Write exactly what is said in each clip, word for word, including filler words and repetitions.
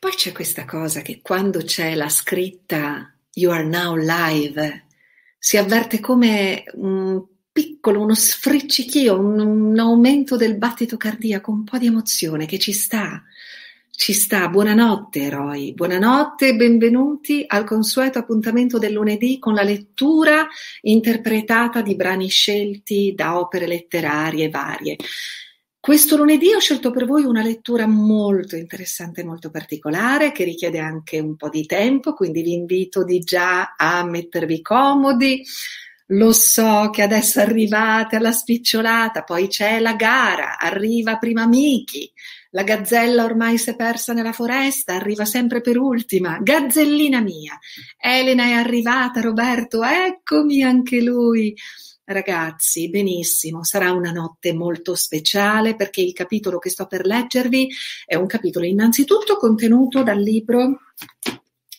Poi c'è questa cosa che quando c'è la scritta You are now live si avverte come un piccolo, uno sfriccichio, un, un aumento del battito cardiaco, un po' di emozione che ci sta, ci sta. Buonanotte eroi, buonanotte, benvenuti al consueto appuntamento del lunedì con la lettura interpretata di brani scelti da opere letterarie varie. Questo lunedì ho scelto per voi una lettura molto interessante, molto particolare, che richiede anche un po' di tempo, quindi vi invito di già a mettervi comodi. Lo so che adesso arrivate alla spicciolata, poi c'è la gara, arriva prima Miki, la gazzella ormai si è persa nella foresta, arriva sempre per ultima, gazzellina mia, Elena è arrivata, Roberto, eccomi anche lui. Ragazzi, benissimo, sarà una notte molto speciale perché il capitolo che sto per leggervi è un capitolo innanzitutto contenuto dal libro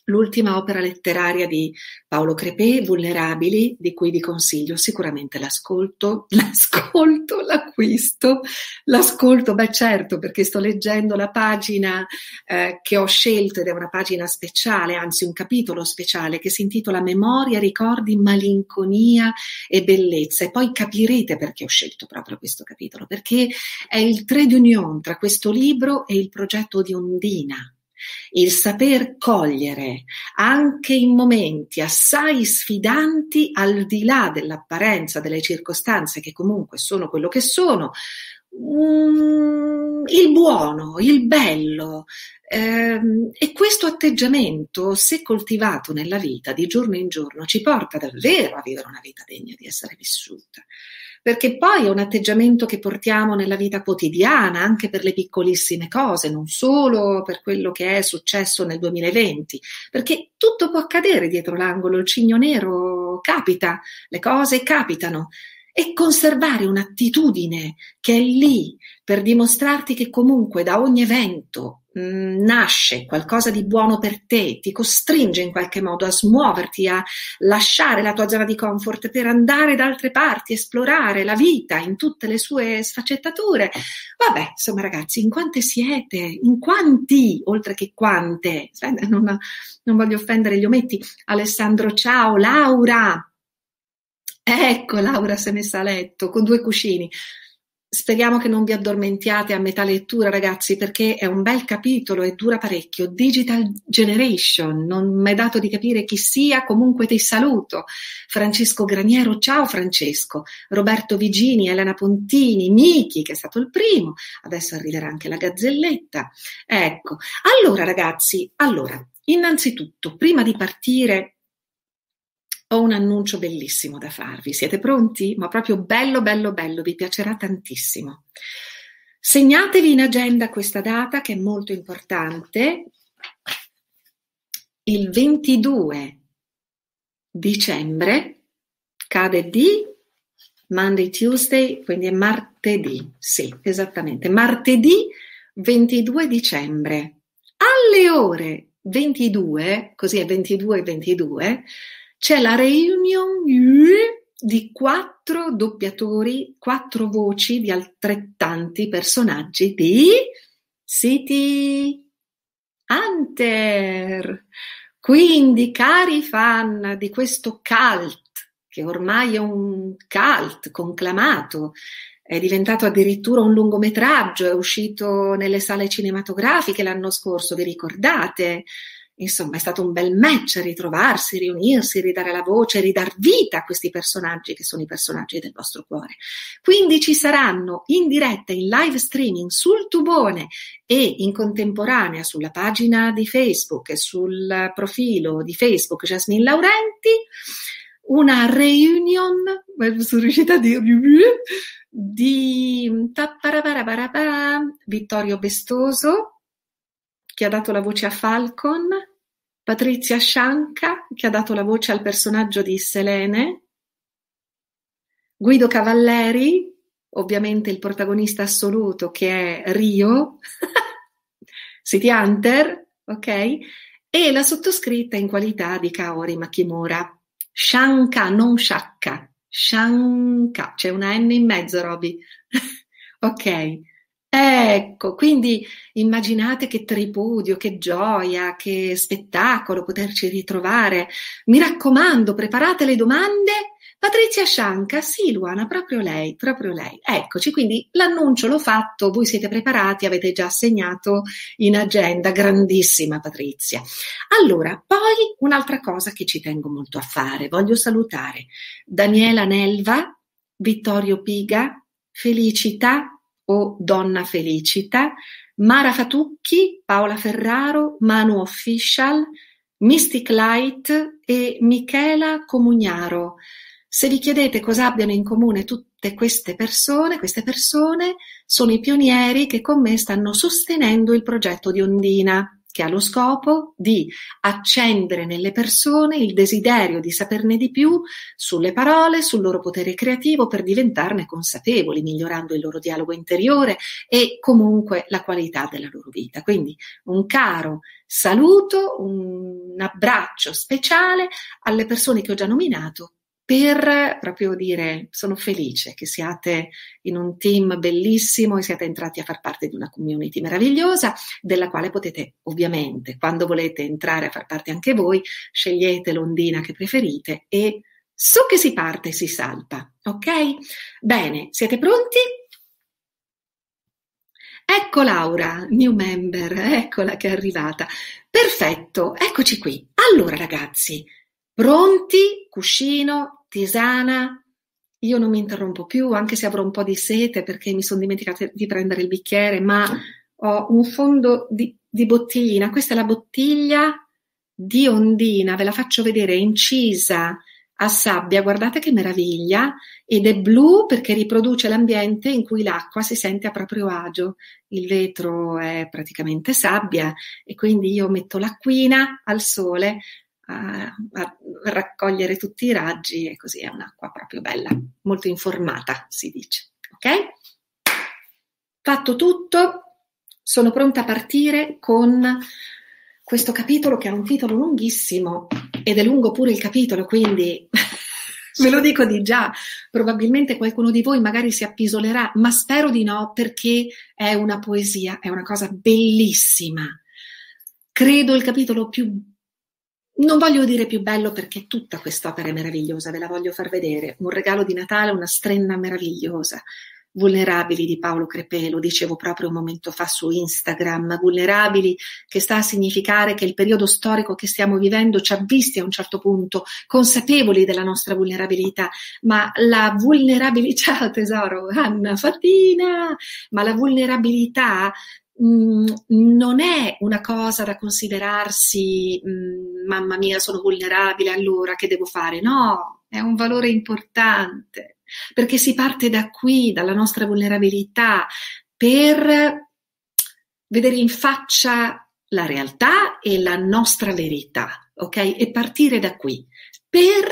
l'ultima opera letteraria di Paolo Crepet, Vulnerabili, di cui vi consiglio sicuramente l'ascolto, l'ascolto, l'acquisto, l'ascolto, beh certo, perché sto leggendo la pagina eh, che ho scelto ed è una pagina speciale, anzi un capitolo speciale che si intitola Memoria, ricordi, malinconia e bellezza, e poi capirete perché ho scelto proprio questo capitolo, perché è il trait d'union tra questo libro e il progetto di Ondina. Il saper cogliere anche in momenti assai sfidanti, al di là dell'apparenza, delle circostanze che comunque sono quello che sono, um, il buono, il bello, ehm, e questo atteggiamento, se coltivato nella vita di giorno in giorno, ci porta davvero a vivere una vita degna di essere vissuta. Perché poi è un atteggiamento che portiamo nella vita quotidiana, anche per le piccolissime cose, non solo per quello che è successo nel duemilaventi, perché tutto può accadere dietro l'angolo, il cigno nero capita, le cose capitano, e conservare un'attitudine che è lì per dimostrarti che comunque da ogni evento mh, nasce qualcosa di buono per te, ti costringe in qualche modo a smuoverti, a lasciare la tua zona di comfort per andare da altre parti, esplorare la vita in tutte le sue sfaccettature. Vabbè, insomma ragazzi, in quante siete? In quanti? Oltre che quante? Non, non voglio offendere gli ometti. Alessandro, ciao. Laura. Ecco, Laura si è messa a letto con due cuscini. Speriamo che non vi addormentiate a metà lettura, ragazzi, perché è un bel capitolo e dura parecchio. Digital Generation, non mi è dato di capire chi sia, comunque ti saluto. Francesco Graniero, ciao Francesco. Roberto Vigini, Elena Pontini, Miki, che è stato il primo. Adesso arriverà anche la gazzelletta. Ecco, allora ragazzi, allora, innanzitutto, prima di partire, ho un annuncio bellissimo da farvi. Siete pronti? Ma proprio bello, bello, bello, vi piacerà tantissimo. Segnatevi in agenda questa data che è molto importante. Il ventidue dicembre cade di Monday Tuesday, quindi è martedì. Sì, esattamente. Martedì ventidue dicembre alle ore ventidue, così è ventidue e ventidue, c'è la reunion di quattro doppiatori, quattro voci di altrettanti personaggi di City Hunter. Quindi, cari fan di questo cult, che ormai è un cult conclamato, è diventato addirittura un lungometraggio, è uscito nelle sale cinematografiche l'anno scorso, vi ricordate? Insomma, è stato un bel match ritrovarsi, riunirsi, ridare la voce, ridar vita a questi personaggi che sono i personaggi del vostro cuore. Quindi ci saranno in diretta, in live streaming, sul Tubone e in contemporanea sulla pagina di Facebook e sul profilo di Facebook Jasmine Laurenti, una reunion, sono riuscita a dirvi, di Vittorio Bestoso, che ha dato la voce a Falcon, Patrizia Scianca, che ha dato la voce al personaggio di Selene, Guido Cavalleri, ovviamente il protagonista assoluto che è Rio, City Hunter, ok? E la sottoscritta in qualità di Kaori Makimura. Scianca, non sciacca, Scianca, c'è una N in mezzo, Roby. Ok, Ecco, quindi immaginate che tripudio, che gioia, che spettacolo poterci ritrovare. Mi raccomando, preparate le domande. Patrizia Scianca, sì Luana, proprio lei, proprio lei. Eccoci, quindi l'annuncio l'ho fatto, voi siete preparati, avete già segnato in agenda. Grandissima Patrizia. Allora, poi un'altra cosa che ci tengo molto a fare. Voglio salutare Daniela Nelva, Vittorio Piga, Felicità, o Donna Felicita, Mara Fatucchi, Paola Ferraro, Manu Official, Mystic Light e Michela Comugnaro. Se vi chiedete cosa abbiano in comune tutte queste persone, queste persone sono i pionieri che con me stanno sostenendo il progetto di Ondina, che ha lo scopo di accendere nelle persone il desiderio di saperne di più sulle parole, sul loro potere creativo per diventarne consapevoli, migliorando il loro dialogo interiore e comunque la qualità della loro vita. Quindi un caro saluto, un abbraccio speciale alle persone che ho già nominato per proprio dire sono felice che siate in un team bellissimo e siate entrati a far parte di una community meravigliosa della quale potete ovviamente, quando volete entrare a far parte anche voi, scegliete l'ondina che preferite e su che si parte e si salpa, ok? Bene, siete pronti? Ecco Laura, new member, eccola che è arrivata. Perfetto, eccoci qui. Allora ragazzi, pronti? Cuscino, tisana, io non mi interrompo più, anche se avrò un po' di sete perché mi sono dimenticata di prendere il bicchiere, ma ho un fondo di, di bottiglina, questa è la bottiglia di Ondina, ve la faccio vedere, è incisa a sabbia, guardate che meraviglia, ed è blu perché riproduce l'ambiente in cui l'acqua si sente a proprio agio, il vetro è praticamente sabbia e quindi io metto l'acquina al sole a raccogliere tutti i raggi e così è un'acqua proprio bella, molto informata si dice, ok? Fatto tutto, sono pronta a partire con questo capitolo che ha un titolo lunghissimo ed è lungo pure il capitolo, quindi ve lo dico di già, probabilmente qualcuno di voi magari si appisolerà, ma spero di no perché è una poesia, è una cosa bellissima, credo il capitolo più non voglio dire più bello perché tutta quest'opera è meravigliosa, ve la voglio far vedere. Un regalo di Natale, una strenna meravigliosa. Vulnerabili di Paolo Crepet, lo dicevo proprio un momento fa su Instagram. Vulnerabili che sta a significare che il periodo storico che stiamo vivendo ci ha visti a un certo punto consapevoli della nostra vulnerabilità. Ma la vulnerabilità, ciao tesoro, Anna Fatina, ma la vulnerabilità non è una cosa da considerarsi mamma mia sono vulnerabile allora che devo fare, no, è un valore importante perché si parte da qui, dalla nostra vulnerabilità per vedere in faccia la realtà e la nostra verità, ok? E partire da qui per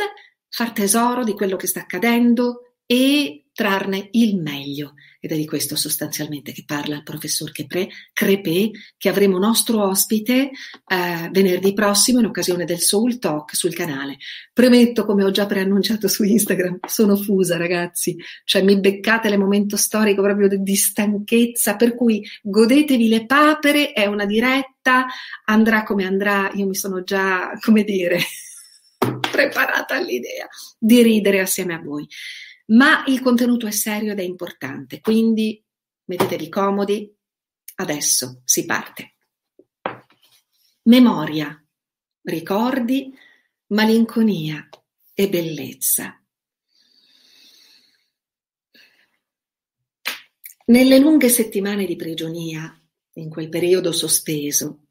far tesoro di quello che sta accadendo e trarne il meglio, ed è di questo sostanzialmente che parla il professor Crepet, che avremo nostro ospite eh, venerdì prossimo in occasione del Soul Talk sul canale. Premetto, come ho già preannunciato su Instagram, sono fusa ragazzi, cioè mi beccate nel momento storico proprio di stanchezza, per cui godetevi le papere, è una diretta, andrà come andrà, io mi sono già, come dire, preparata all'idea di ridere assieme a voi. Ma il contenuto è serio ed è importante, quindi mettetevi comodi, adesso si parte. Memoria, ricordi, malinconia e bellezza. Nelle lunghe settimane di prigionia, in quel periodo sospeso,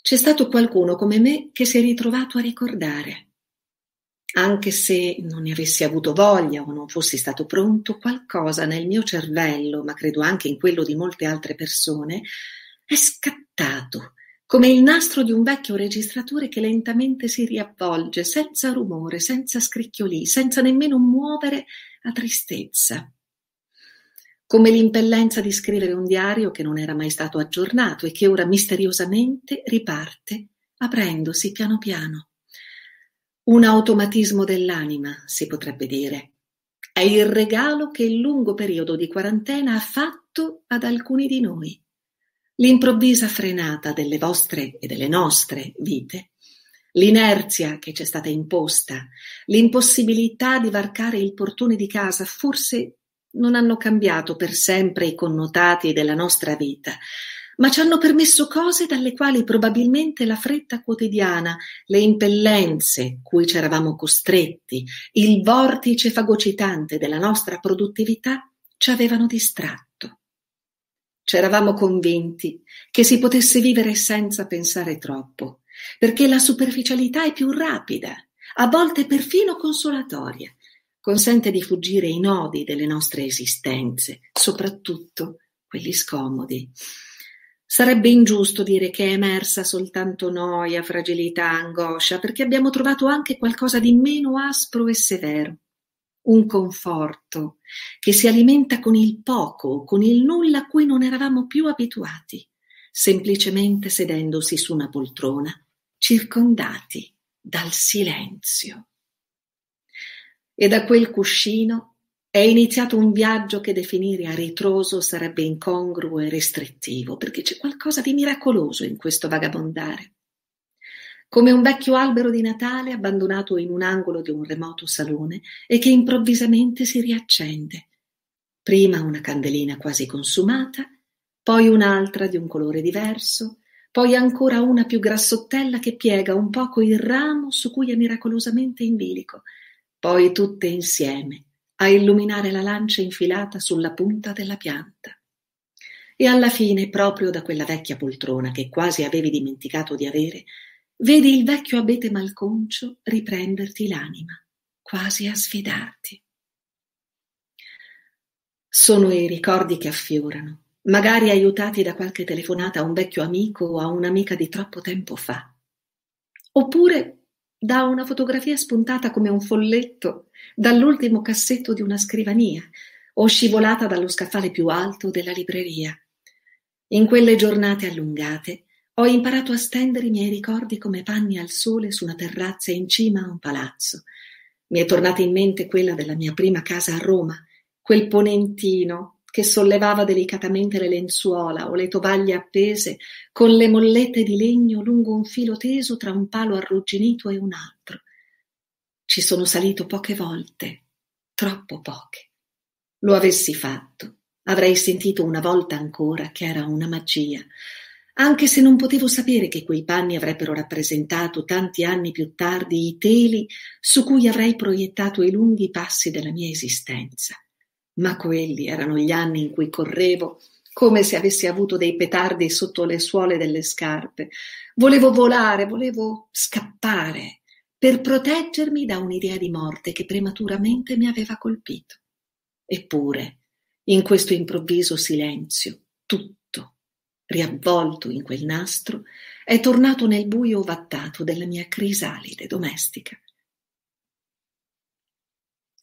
c'è stato qualcuno come me che si è ritrovato a ricordare. Anche se non ne avessi avuto voglia o non fossi stato pronto, qualcosa nel mio cervello, ma credo anche in quello di molte altre persone, è scattato, come il nastro di un vecchio registratore che lentamente si riavvolge, senza rumore, senza scricchiolii, senza nemmeno muovere la tristezza. Come l'impellenza di scrivere un diario che non era mai stato aggiornato e che ora misteriosamente riparte, aprendosi piano piano. Un automatismo dell'anima, si potrebbe dire. È il regalo che il lungo periodo di quarantena ha fatto fatto ad alcuni di noi. L'improvvisa frenata delle vostre e delle nostre vite, l'inerzia che ci è stata imposta, l'impossibilità di varcare il portone di casa, forse non hanno cambiato per sempre i connotati della nostra vita, ma ci hanno permesso cose dalle quali probabilmente la fretta quotidiana, le impellenze cui ci eravamo costretti, il vortice fagocitante della nostra produttività ci avevano distratto. Ci eravamo convinti che si potesse vivere senza pensare troppo, perché la superficialità è più rapida, a volte perfino consolatoria, consente di fuggire ai nodi delle nostre esistenze, soprattutto quelli scomodi. Sarebbe ingiusto dire che è emersa soltanto noia, fragilità, angoscia, perché abbiamo trovato anche qualcosa di meno aspro e severo, un conforto che si alimenta con il poco, con il nulla a cui non eravamo più abituati, semplicemente sedendosi su una poltrona, circondati dal silenzio. E da quel cuscino è iniziato un viaggio che definire a ritroso sarebbe incongruo e restrittivo, perché c'è qualcosa di miracoloso in questo vagabondare. Come un vecchio albero di Natale abbandonato in un angolo di un remoto salone e che improvvisamente si riaccende. Prima una candelina quasi consumata, poi un'altra di un colore diverso, poi ancora una più grassottella che piega un poco il ramo su cui è miracolosamente in bilico, poi tutte insieme a illuminare la lancia infilata sulla punta della pianta. E alla fine, proprio da quella vecchia poltrona che quasi avevi dimenticato di avere, vedi il vecchio abete malconcio riprenderti l'anima, quasi a sfidarti. Sono i ricordi che affiorano, magari aiutati da qualche telefonata a un vecchio amico o a un'amica di troppo tempo fa. Oppure da una fotografia spuntata come un folletto dall'ultimo cassetto di una scrivania o scivolata dallo scaffale più alto della libreria. In quelle giornate allungate ho imparato a stendere i miei ricordi come panni al sole su una terrazza in cima a un palazzo. Mi è tornata in mente quella della mia prima casa a Roma, quel ponentino che sollevava delicatamente le lenzuola o le tovaglie appese con le mollette di legno lungo un filo teso tra un palo arrugginito e un altro. Ci sono salito poche volte, troppo poche. Lo avessi fatto, avrei sentito una volta ancora che era una magia, anche se non potevo sapere che quei panni avrebbero rappresentato tanti anni più tardi i teli su cui avrei proiettato i lunghi passi della mia esistenza. Ma quelli erano gli anni in cui correvo, come se avessi avuto dei petardi sotto le suole delle scarpe. Volevo volare, volevo scappare, per proteggermi da un'idea di morte che prematuramente mi aveva colpito. Eppure, in questo improvviso silenzio, tutto, riavvolto in quel nastro, è tornato nel buio ovattato della mia crisalide domestica.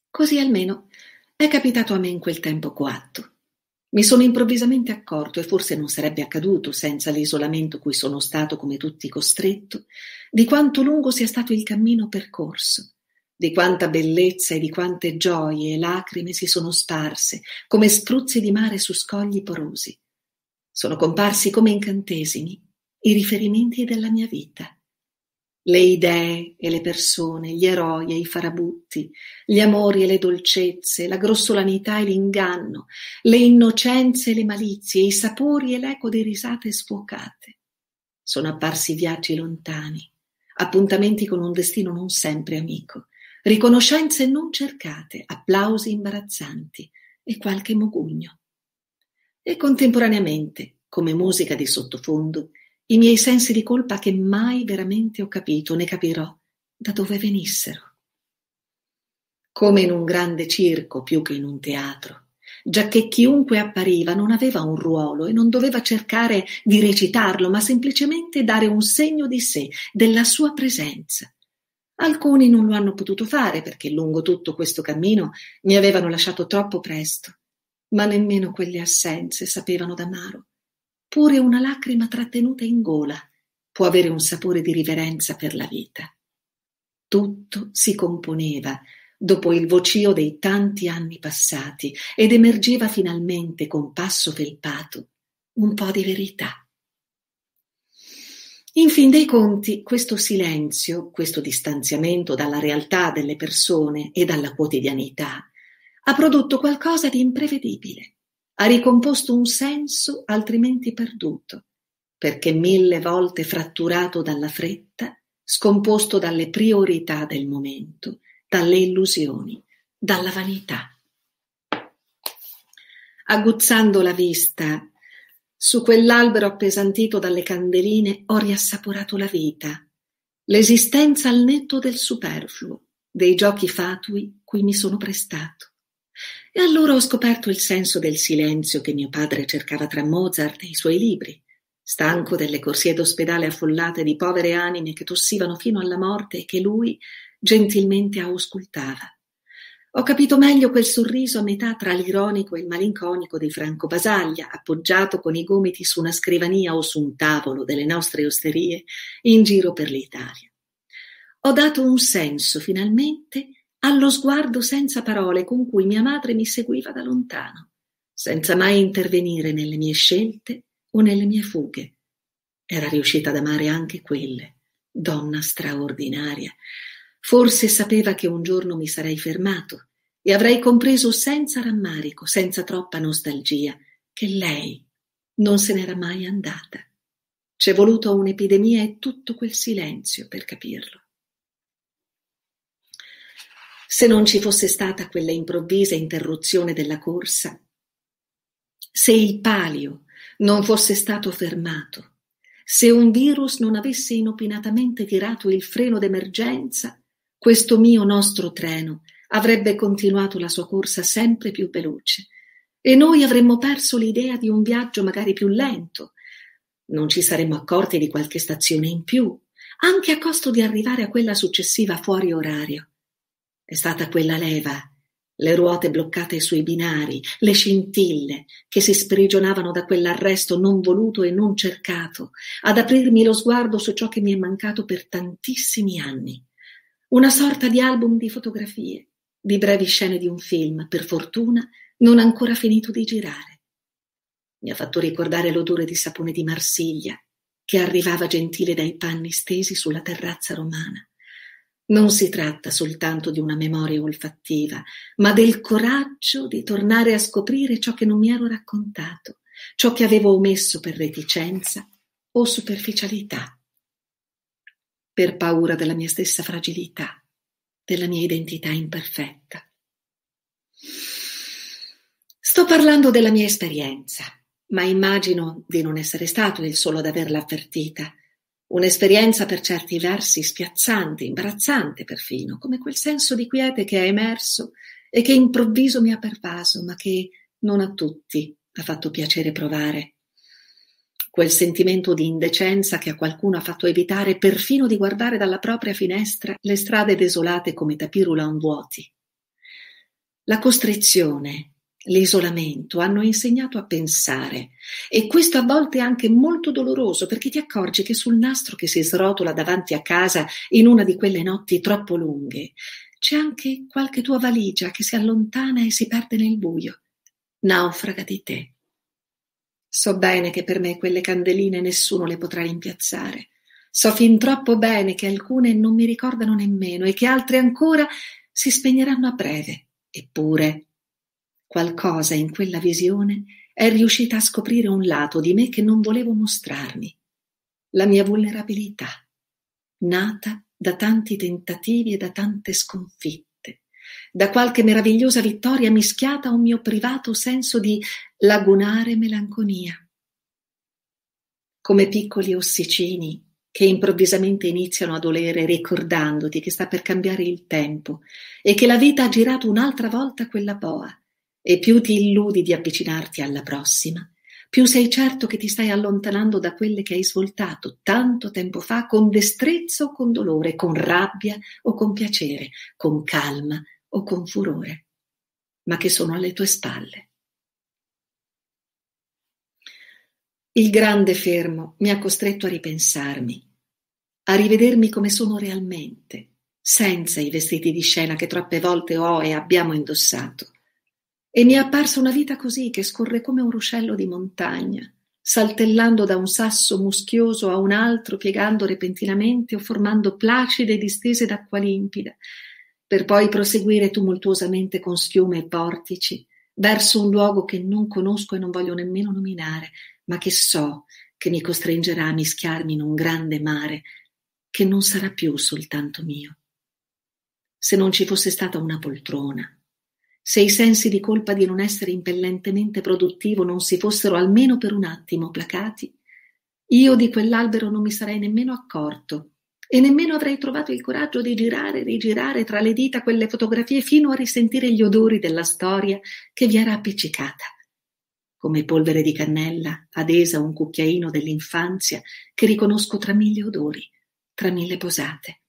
Così almeno è capitato a me in quel tempo coatto. Mi sono improvvisamente accorto, e forse non sarebbe accaduto senza l'isolamento cui sono stato come tutti costretto, di quanto lungo sia stato il cammino percorso, di quanta bellezza e di quante gioie e lacrime si sono sparse come spruzzi di mare su scogli porosi. Sono comparsi come incantesimi i riferimenti della mia vita. Le idee e le persone, gli eroi e i farabutti, gli amori e le dolcezze, la grossolanità e l'inganno, le innocenze e le malizie, i sapori e l'eco di risate sfocate. Sono apparsi viaggi lontani, appuntamenti con un destino non sempre amico, riconoscenze non cercate, applausi imbarazzanti e qualche mogugno. E contemporaneamente, come musica di sottofondo, i miei sensi di colpa che mai veramente ho capito, né capirò da dove venissero. Come in un grande circo più che in un teatro, giacché chiunque appariva non aveva un ruolo e non doveva cercare di recitarlo, ma semplicemente dare un segno di sé, della sua presenza. Alcuni non lo hanno potuto fare perché lungo tutto questo cammino mi avevano lasciato troppo presto, ma nemmeno quelle assenze sapevano d'amaro. Pure una lacrima trattenuta in gola può avere un sapore di riverenza per la vita. Tutto si componeva dopo il vocio dei tanti anni passati, ed emergeva finalmente con passo felpato un po' di verità. In fin dei conti, questo silenzio, questo distanziamento dalla realtà delle persone e dalla quotidianità, ha prodotto qualcosa di imprevedibile, ha ricomposto un senso altrimenti perduto, perché mille volte fratturato dalla fretta, scomposto dalle priorità del momento, dalle illusioni, dalla vanità. Aguzzando la vista su quell'albero appesantito dalle candeline, ho riassaporato la vita, l'esistenza al netto del superfluo, dei giochi fatui cui mi sono prestato. E allora ho scoperto il senso del silenzio che mio padre cercava tra Mozart e i suoi libri, stanco delle corsie d'ospedale affollate di povere anime che tossivano fino alla morte e che lui gentilmente auscultava. Ho capito meglio quel sorriso a metà tra l'ironico e il malinconico di Franco Basaglia, appoggiato con i gomiti su una scrivania o su un tavolo delle nostre osterie in giro per l'Italia. Ho dato un senso, finalmente, allo sguardo senza parole con cui mia madre mi seguiva da lontano, senza mai intervenire nelle mie scelte o nelle mie fughe. Era riuscita ad amare anche quelle, donna straordinaria. Forse sapeva che un giorno mi sarei fermato e avrei compreso senza rammarico, senza troppa nostalgia, che lei non se n'era mai andata. C'è voluto un'epidemia e tutto quel silenzio per capirlo. Se non ci fosse stata quella improvvisa interruzione della corsa, se il palio non fosse stato fermato, se un virus non avesse inopinatamente tirato il freno d'emergenza, questo mio nostro treno avrebbe continuato la sua corsa sempre più veloce e noi avremmo perso l'idea di un viaggio magari più lento. Non ci saremmo accorti di qualche stazione in più, anche a costo di arrivare a quella successiva fuori orario. È stata quella leva, le ruote bloccate sui binari, le scintille che si sprigionavano da quell'arresto non voluto e non cercato, ad aprirmi lo sguardo su ciò che mi è mancato per tantissimi anni. Una sorta di album di fotografie, di brevi scene di un film, per fortuna, non ancora finito di girare. Mi ha fatto ricordare l'odore di sapone di Marsiglia, che arrivava gentile dai panni stesi sulla terrazza romana. Non si tratta soltanto di una memoria olfattiva, ma del coraggio di tornare a scoprire ciò che non mi ero raccontato, ciò che avevo omesso per reticenza o superficialità, per paura della mia stessa fragilità, della mia identità imperfetta. Sto parlando della mia esperienza, ma immagino di non essere stato il solo ad averla avvertita. Un'esperienza per certi versi spiazzante, imbarazzante perfino, come quel senso di quiete che è emerso e che improvviso mi ha pervaso, ma che non a tutti ha fatto piacere provare. Quel sentimento di indecenza che a qualcuno ha fatto evitare perfino di guardare dalla propria finestra le strade desolate come tapirulan vuoti. La costrizione, l'isolamento hanno insegnato a pensare, e questo a volte è anche molto doloroso, perché ti accorgi che sul nastro che si srotola davanti a casa in una di quelle notti troppo lunghe c'è anche qualche tua valigia che si allontana e si perde nel buio, naufraga di te. So bene che per me quelle candeline nessuno le potrà rimpiazzare. So fin troppo bene che alcune non mi ricordano nemmeno e che altre ancora si spegneranno a breve. Eppure, qualcosa in quella visione è riuscita a scoprire un lato di me che non volevo mostrarmi. La mia vulnerabilità, nata da tanti tentativi e da tante sconfitte, da qualche meravigliosa vittoria mischiata a un mio privato senso di lagunare melanconia. Come piccoli ossicini che improvvisamente iniziano a dolere ricordandoti che sta per cambiare il tempo e che la vita ha girato un'altra volta quella boa, e più ti illudi di avvicinarti alla prossima, più sei certo che ti stai allontanando da quelle che hai svoltato tanto tempo fa con destrezza o con dolore, con rabbia o con piacere, con calma o con furore, ma che sono alle tue spalle. Il grande fermo mi ha costretto a ripensarmi, a rivedermi come sono realmente, senza i vestiti di scena che troppe volte ho e abbiamo indossato. E mi è apparsa una vita così, che scorre come un ruscello di montagna, saltellando da un sasso muschioso a un altro, piegando repentinamente o formando placide distese d'acqua limpida, per poi proseguire tumultuosamente con schiume e portici, verso un luogo che non conosco e non voglio nemmeno nominare, ma che so che mi costringerà a mischiarmi in un grande mare che non sarà più soltanto mio. Se non ci fosse stata una poltrona, se i sensi di colpa di non essere impellentemente produttivo non si fossero almeno per un attimo placati, io di quell'albero non mi sarei nemmeno accorto e nemmeno avrei trovato il coraggio di girare e rigirare tra le dita quelle fotografie fino a risentire gli odori della storia che vi era appiccicata, come polvere di cannella adesa a un cucchiaino dell'infanzia che riconosco tra mille odori, tra mille posate.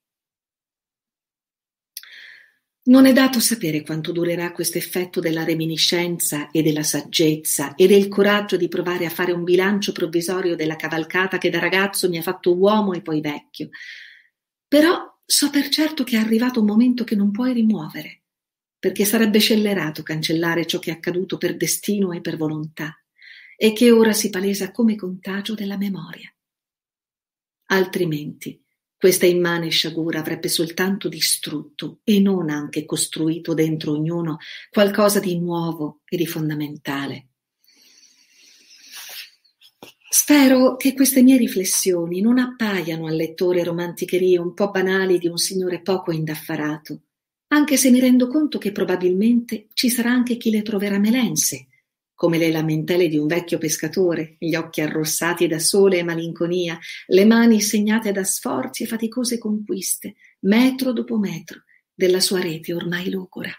Non è dato sapere quanto durerà questo effetto della reminiscenza e della saggezza e del coraggio di provare a fare un bilancio provvisorio della cavalcata che da ragazzo mi ha fatto uomo e poi vecchio. Però so per certo che è arrivato un momento che non puoi rimuovere, perché sarebbe scellerato cancellare ciò che è accaduto per destino e per volontà, e che ora si palesa come contagio della memoria. Altrimenti questa immane sciagura avrebbe soltanto distrutto e non anche costruito dentro ognuno qualcosa di nuovo e di fondamentale. Spero che queste mie riflessioni non appaiano al lettore romanticherie un po' banali di un signore poco indaffarato, anche se mi rendo conto che probabilmente ci sarà anche chi le troverà melense, come le lamentele di un vecchio pescatore, gli occhi arrossati da sole e malinconia, le mani segnate da sforzi e faticose conquiste, metro dopo metro, della sua rete ormai logora.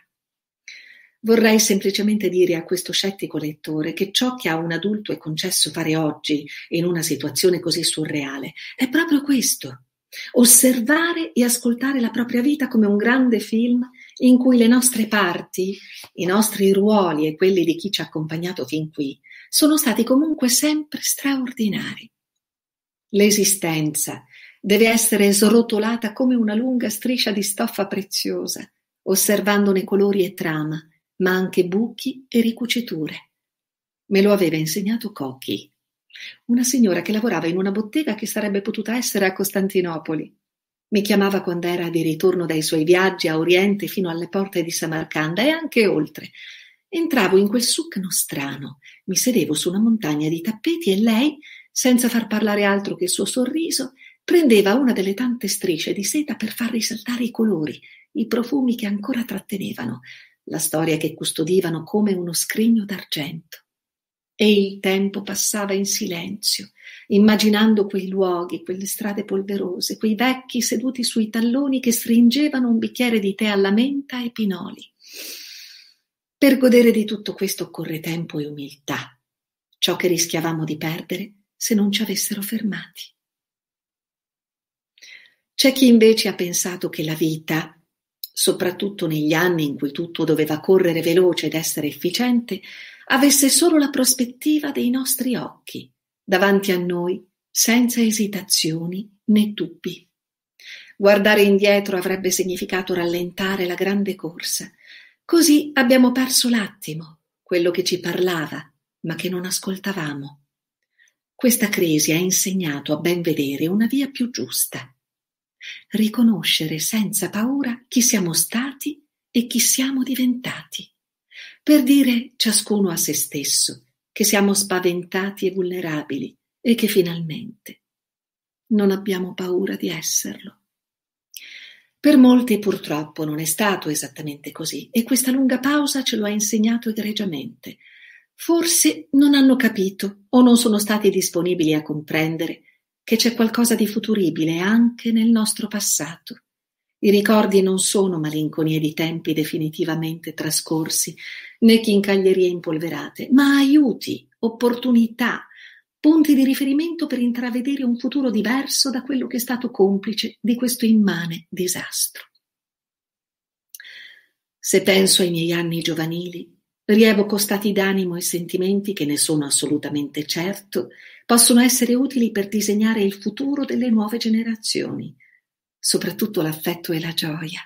Vorrei semplicemente dire a questo scettico lettore che ciò che a un adulto è concesso fare oggi, in una situazione così surreale, è proprio questo: osservare e ascoltare la propria vita come un grande film in cui le nostre parti, i nostri ruoli e quelli di chi ci ha accompagnato fin qui sono stati comunque sempre straordinari. L'esistenza deve essere srotolata come una lunga striscia di stoffa preziosa, osservandone colori e trama, ma anche buchi e ricuciture. Me lo aveva insegnato Cocchi, una signora che lavorava in una bottega che sarebbe potuta essere a Costantinopoli. Mi chiamava quando era di ritorno dai suoi viaggi a Oriente fino alle porte di Samarcanda e anche oltre. Entravo in quel succhino strano, mi sedevo su una montagna di tappeti e lei, senza far parlare altro che il suo sorriso, prendeva una delle tante strisce di seta per far risaltare i colori, i profumi che ancora trattenevano, la storia che custodivano come uno scrigno d'argento. E il tempo passava in silenzio, immaginando quei luoghi, quelle strade polverose, quei vecchi seduti sui talloni che stringevano un bicchiere di tè alla menta e pinoli. Per godere di tutto questo occorre tempo e umiltà, ciò che rischiavamo di perdere se non ci avessero fermati. C'è chi invece ha pensato che la vita, soprattutto negli anni in cui tutto doveva correre veloce ed essere efficiente, avesse solo la prospettiva dei nostri occhi, davanti a noi, senza esitazioni né dubbi. Guardare indietro avrebbe significato rallentare la grande corsa. Così abbiamo perso l'attimo, quello che ci parlava, ma che non ascoltavamo. Questa crisi ha insegnato a ben vedere una via più giusta: riconoscere senza paura chi siamo stati e chi siamo diventati, per dire ciascuno a se stesso che siamo spaventati e vulnerabili e che finalmente non abbiamo paura di esserlo. Per molti purtroppo non è stato esattamente così e questa lunga pausa ce lo ha insegnato egregiamente. Forse non hanno capito o non sono stati disponibili a comprendere che c'è qualcosa di futuribile anche nel nostro passato. I ricordi non sono malinconie di tempi definitivamente trascorsi, né chincaglierie impolverate, ma aiuti, opportunità, punti di riferimento per intravedere un futuro diverso da quello che è stato complice di questo immane disastro. Se penso ai miei anni giovanili, rievoco stati d'animo e sentimenti che, ne sono assolutamente certo, possono essere utili per disegnare il futuro delle nuove generazioni. soprattutto l'affetto e la gioia.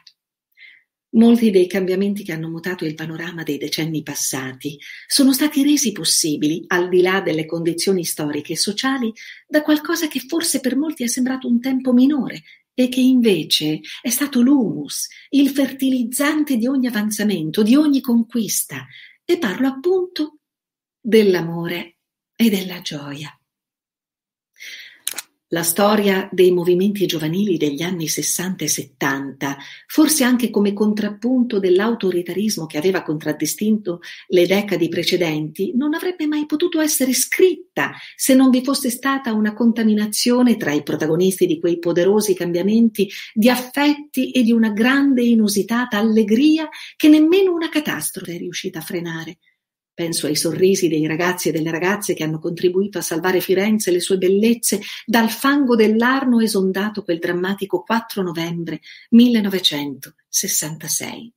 Molti dei cambiamenti che hanno mutato il panorama dei decenni passati sono stati resi possibili, al di là delle condizioni storiche e sociali, da qualcosa che forse per molti è sembrato un tempo minore e che invece è stato l'humus, il fertilizzante di ogni avanzamento, di ogni conquista. E parlo appunto dell'amore e della gioia. La storia dei movimenti giovanili degli anni sessanta e settanta, forse anche come contrappunto dell'autoritarismo che aveva contraddistinto le decadi precedenti, non avrebbe mai potuto essere scritta se non vi fosse stata una contaminazione tra i protagonisti di quei poderosi cambiamenti di affetti e di una grande inusitata allegria che nemmeno una catastrofe è riuscita a frenare. Penso ai sorrisi dei ragazzi e delle ragazze che hanno contribuito a salvare Firenze e le sue bellezze dal fango dell'Arno esondato quel drammatico quattro novembre millenovecentosessantasei.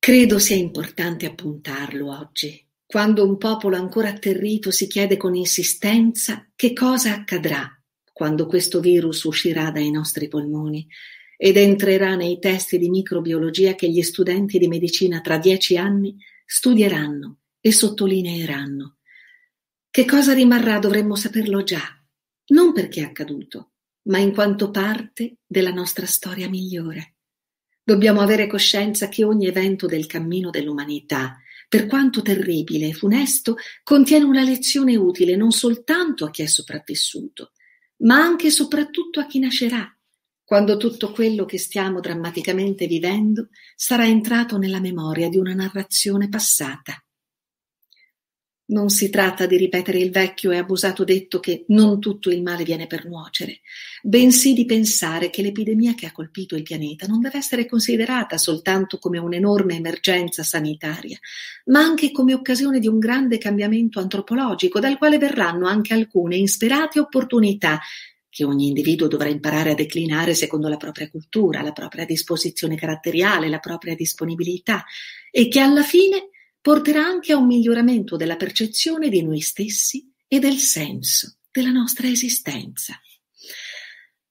Credo sia importante appuntarlo oggi, quando un popolo ancora atterrito si chiede con insistenza che cosa accadrà quando questo virus uscirà dai nostri polmoni ed entrerà nei testi di microbiologia che gli studenti di medicina tra dieci anni studieranno e sottolineeranno. Che cosa rimarrà dovremmo saperlo già, non perché è accaduto, ma in quanto parte della nostra storia migliore. Dobbiamo avere coscienza che ogni evento del cammino dell'umanità, per quanto terribile e funesto, contiene una lezione utile non soltanto a chi è sopravvissuto, ma anche e soprattutto a chi nascerà, quando tutto quello che stiamo drammaticamente vivendo sarà entrato nella memoria di una narrazione passata. Non si tratta di ripetere il vecchio e abusato detto che non tutto il male viene per nuocere, bensì di pensare che l'epidemia che ha colpito il pianeta non deve essere considerata soltanto come un'enorme emergenza sanitaria, ma anche come occasione di un grande cambiamento antropologico dal quale verranno anche alcune insperate opportunità che ogni individuo dovrà imparare a declinare secondo la propria cultura, la propria disposizione caratteriale, la propria disponibilità, e che alla fine porterà anche a un miglioramento della percezione di noi stessi e del senso della nostra esistenza.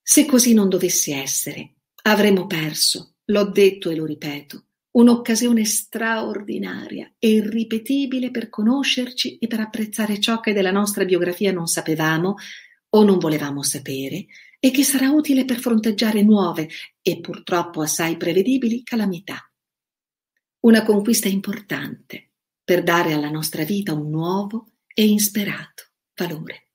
Se così non dovesse essere, avremo perso, l'ho detto e lo ripeto, un'occasione straordinaria e irripetibile per conoscerci e per apprezzare ciò che della nostra biografia non sapevamo o non volevamo sapere, e che sarà utile per fronteggiare nuove e purtroppo assai prevedibili calamità. Una conquista importante per dare alla nostra vita un nuovo e insperato valore.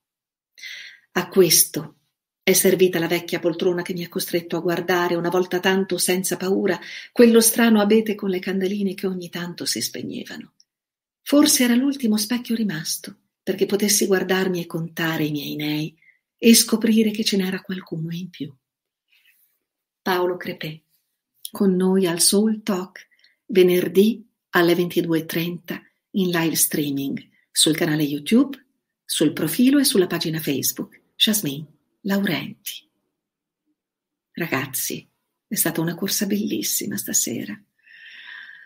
A questo è servita la vecchia poltrona che mi ha costretto a guardare una volta tanto senza paura quello strano abete con le candeline che ogni tanto si spegnevano. Forse era l'ultimo specchio rimasto perché potessi guardarmi e contare i miei nei e scoprire che ce n'era qualcuno in più. Paolo Crepet, con noi al Soul Talk, venerdì alle ventidue e trenta in live streaming sul canale YouTube, sul profilo e sulla pagina Facebook Jasmine Laurenti. Ragazzi, è stata una corsa bellissima stasera.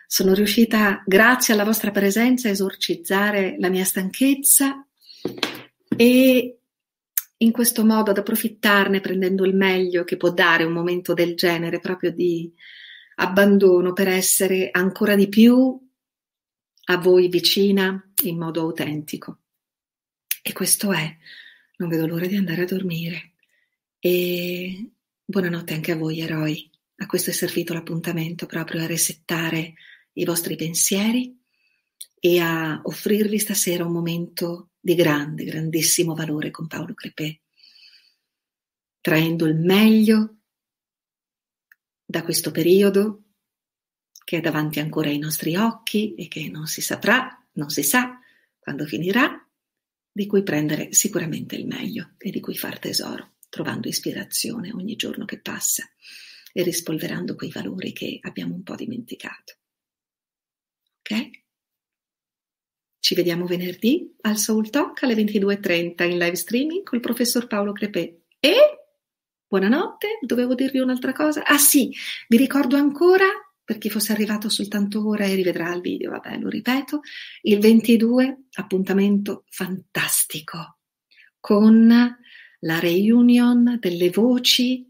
Sono riuscita, grazie alla vostra presenza, a esorcizzare la mia stanchezza e in questo modo ad approfittarne, prendendo il meglio che può dare un momento del genere, proprio di abbandono, per essere ancora di più a voi vicina in modo autentico. E questo è. Non vedo l'ora di andare a dormire. E buonanotte anche a voi, eroi. A questo è servito l'appuntamento, proprio a resettare i vostri pensieri e a offrirvi stasera un momento di grande, grandissimo valore con Paolo Crepet, traendo il meglio da questo periodo che è davanti ancora ai nostri occhi e che non si saprà, non si sa quando finirà, di cui prendere sicuramente il meglio e di cui far tesoro, trovando ispirazione ogni giorno che passa e rispolverando quei valori che abbiamo un po' dimenticato. Ok? Ci vediamo venerdì al Soul Talk alle ventidue e trenta in live streaming col professor Paolo Crepet. E buonanotte, dovevo dirvi un'altra cosa. Ah sì, vi ricordo ancora, per chi fosse arrivato soltanto ora e rivedrà il video, vabbè, lo ripeto, il ventidue appuntamento fantastico con la reunion delle voci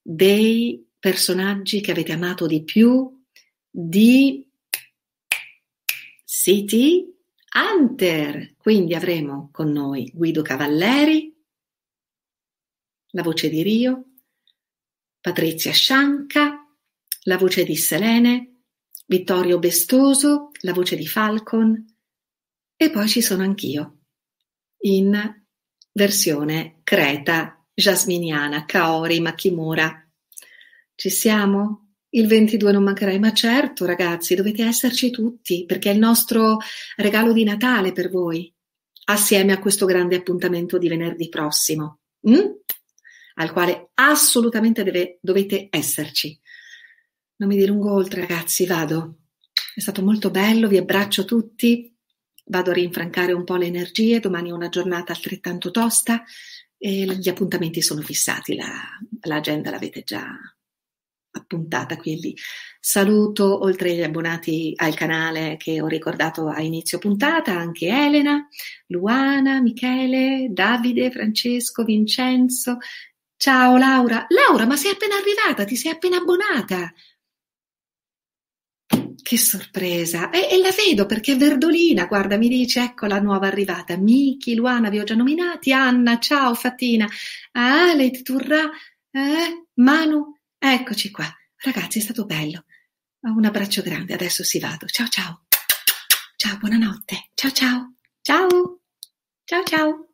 dei personaggi che avete amato di più di City Hunter. Quindi avremo con noi Guido Cavalleri, la voce di Rio, Patrizia Scianca, la voce di Selene, Vittorio Bestoso, la voce di Falcon, e poi ci sono anch'io in versione creta jasminiana, Kaori Makimura. Ci siamo? Il ventidue non mancherai, ma certo ragazzi, dovete esserci tutti, perché è il nostro regalo di Natale per voi, assieme a questo grande appuntamento di venerdì prossimo, mm? al quale assolutamente deve, dovete esserci. Non mi dilungo oltre ragazzi, vado. È stato molto bello, vi abbraccio tutti. Vado a rinfrancare un po' le energie, domani è una giornata altrettanto tosta e gli appuntamenti sono fissati, la, l'agenda l'avete già appuntata, quindi saluto oltre agli abbonati al canale che ho ricordato a inizio puntata anche Elena, Luana, Michele, Davide, Francesco, Vincenzo. Ciao Laura. Laura, ma sei appena arrivata, ti sei appena abbonata? Che sorpresa, e, e la vedo perché Verdolina, guarda, mi dice, ecco la nuova arrivata, Miki, Luana, vi ho già nominati, Anna, ciao Fatina, Ale, Turrà, eh, Manu, eccoci qua, ragazzi è stato bello, un abbraccio grande, adesso si vado, ciao ciao, ciao buonanotte, ciao ciao, ciao, ciao ciao.